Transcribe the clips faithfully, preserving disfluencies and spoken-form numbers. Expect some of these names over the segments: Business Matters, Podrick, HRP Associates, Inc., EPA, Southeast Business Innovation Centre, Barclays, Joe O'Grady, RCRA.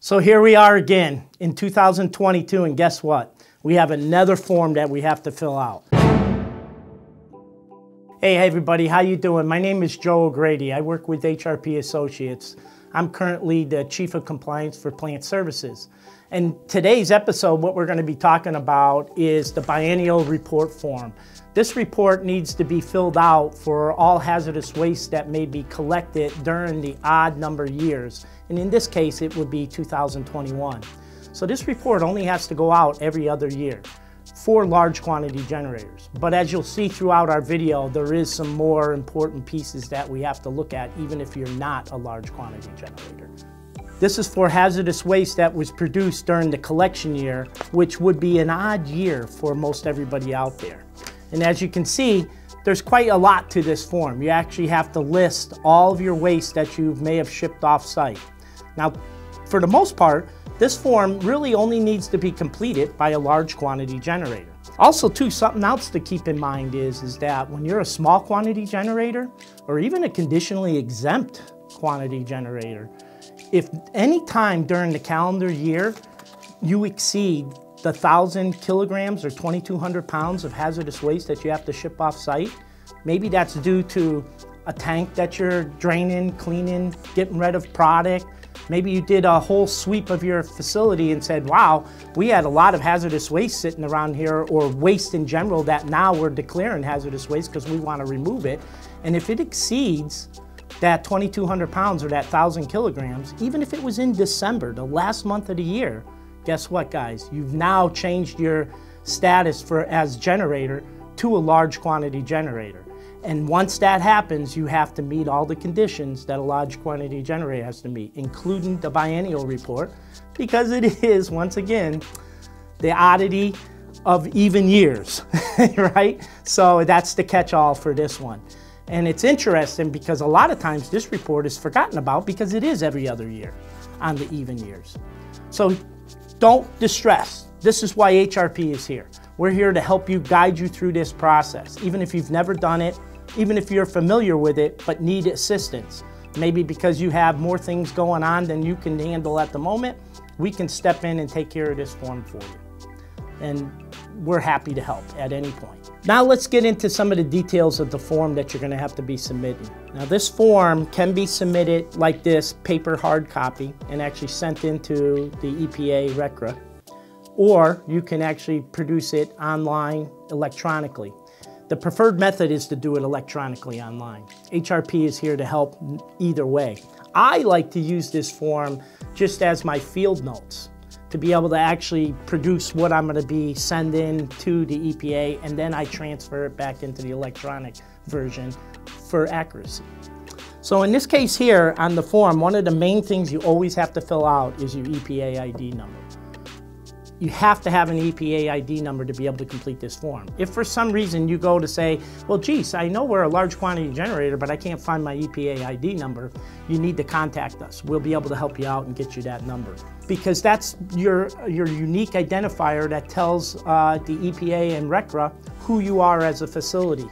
So here we are again in two thousand twenty-two, and guess what? We have another form that we have to fill out. Hey everybody, how you doing? My name is Joe O'Grady. I work with H R P Associates. I'm currently the Chief of Compliance for Plant Services. And today's episode, what we're going to be talking about is the biennial report form. This report needs to be filled out for all hazardous waste that may be collected during the odd number of years. And in this case, it would be two thousand twenty-one. So this report only has to go out every other year for large quantity generators. But as you'll see throughout our video, there is some more important pieces that we have to look at, even if you're not a large quantity generator. This is for hazardous waste that was produced during the collection year, which would be an odd year for most everybody out there. And as you can see, there's quite a lot to this form. You actually have to list all of your waste that you may have shipped off-site. Now, for the most part, this form really only needs to be completed by a large quantity generator. Also too, something else to keep in mind is, is that when you're a small quantity generator, or even a conditionally exempt quantity generator, if any time during the calendar year you exceed the one thousand kilograms or twenty-two hundred pounds of hazardous waste that you have to ship off-site, maybe that's due to a tank that you're draining, cleaning, getting rid of product. Maybe you did a whole sweep of your facility and said, wow, we had a lot of hazardous waste sitting around here, or waste in general that now we're declaring hazardous waste because we want to remove it. And if it exceeds that twenty-two hundred pounds or that one thousand kilograms, even if it was in December, the last month of the year, guess what, guys? You've now changed your status for as generator to a large quantity generator. And once that happens, you have to meet all the conditions that a large quantity generator has to meet, including the biennial report, because it is, once again, the oddity of even years, right? So that's the catch-all for this one. And it's interesting because a lot of times this report is forgotten about because it is every other year on the even years. So don't distress. This is why H R P is here. We're here to help you, guide you through this process, even if you've never done it, even if you're familiar with it but need assistance. Maybe because you have more things going on than you can handle at the moment, we can step in and take care of this form for you. And we're happy to help at any point. Now let's get into some of the details of the form that you're going to have to be submitting. Now this form can be submitted like this, paper hard copy, and actually sent into the E P A R C R A, or you can actually produce it online electronically. The preferred method is to do it electronically online. H R P is here to help either way. I like to use this form just as my field notes, to be able to actually produce what I'm going to be sending to the E P A, and then I transfer it back into the electronic version for accuracy. So in this case here on the form, one of the main things you always have to fill out is your E P A I D number. You have to have an E P A I D number to be able to complete this form. If for some reason you go to say, well, geez, I know we're a large quantity generator, but I can't find my E P A I D number, you need to contact us. We'll be able to help you out and get you that number. Because that's your, your unique identifier that tells uh, the E P A and R C R A who you are as a facility.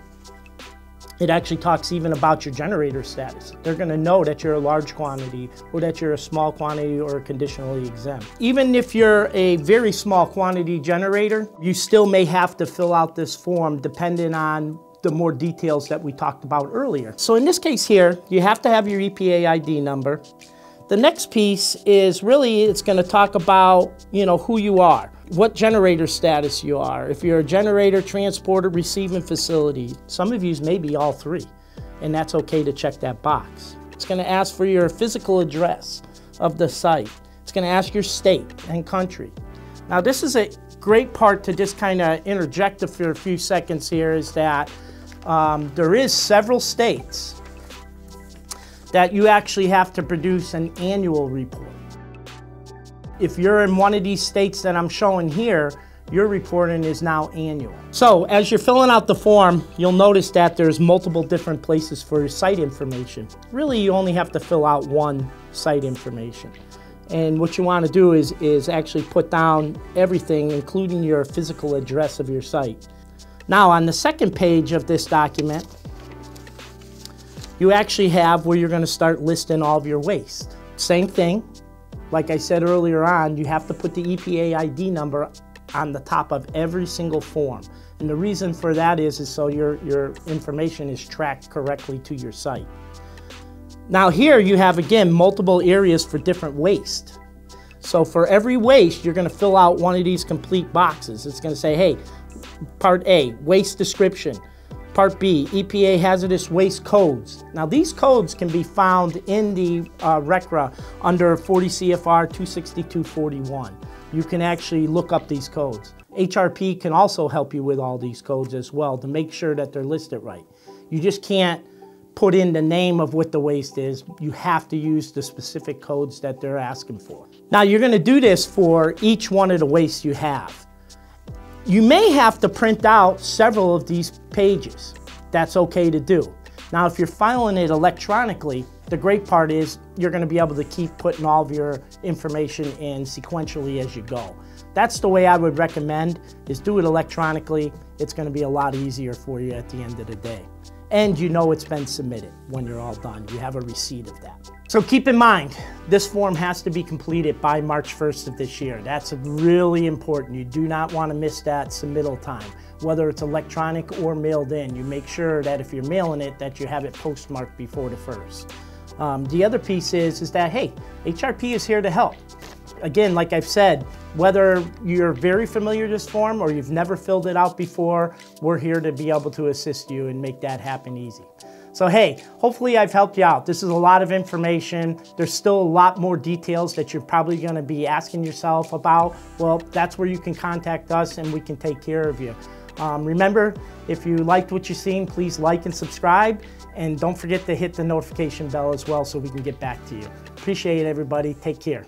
It actually talks even about your generator status. They're going to know that you're a large quantity, or that you're a small quantity, or conditionally exempt. Even if you're a very small quantity generator, you still may have to fill out this form depending on the more details that we talked about earlier. So in this case here, you have to have your E P A I D number. The next piece is really, it's going to talk about, you know, who you are, what generator status you are. If you're a generator, transporter, receiving facility, some of yous may be all three, and that's okay to check that box. It's going to ask for your physical address of the site. It's going to ask your state and country. Now this is a great part to just kind of interject for a few seconds here, is that um, there is several states that you actually have to produce an annual report. If you're in one of these states that I'm showing here, your reporting is now annual. So as you're filling out the form, you'll notice that there's multiple different places for your site information. Really, you only have to fill out one site information. And what you want to do is, is actually put down everything, including your physical address of your site. Now, on the second page of this document, you actually have where you're going to start listing all of your waste. Same thing. Like I said earlier on, you have to put the E P A I D number on the top of every single form. And the reason for that is, is so your, your information is tracked correctly to your site. Now here you have, again, multiple areas for different waste. So for every waste, you're going to fill out one of these complete boxes. It's going to say, hey, Part A, waste description. Part B, E P A hazardous waste codes. Now these codes can be found in the uh, R C R A under forty C F R two sixty-two forty-one. You can actually look up these codes. H R P can also help you with all these codes as well to make sure that they're listed right. You just can't put in the name of what the waste is. You have to use the specific codes that they're asking for. Now you're going to do this for each one of the wastes you have. You may have to print out several of these pages. That's okay to do. Now if you're filing it electronically, the great part is you're going to be able to keep putting all of your information in sequentially as you go. That's the way I would recommend, is do it electronically. It's going to be a lot easier for you at the end of the day. And you know it's been submitted when you're all done. You have a receipt of that. So keep in mind, this form has to be completed by March first of this year. That's really important. You do not want to miss that submittal time, whether it's electronic or mailed in. You make sure that if you're mailing it, that you have it postmarked before the first. Um, the other piece is, is that, hey, H R P is here to help. Again, like I've said, whether you're very familiar with this form or you've never filled it out before, we're here to be able to assist you and make that happen easy. So hey, hopefully I've helped you out. This is a lot of information. There's still a lot more details that you're probably going to be asking yourself about. Well, that's where you can contact us and we can take care of you. Um, remember, if you liked what you've seen, please like and subscribe. And don't forget to hit the notification bell as well so we can get back to you. Appreciate it, everybody. Take care.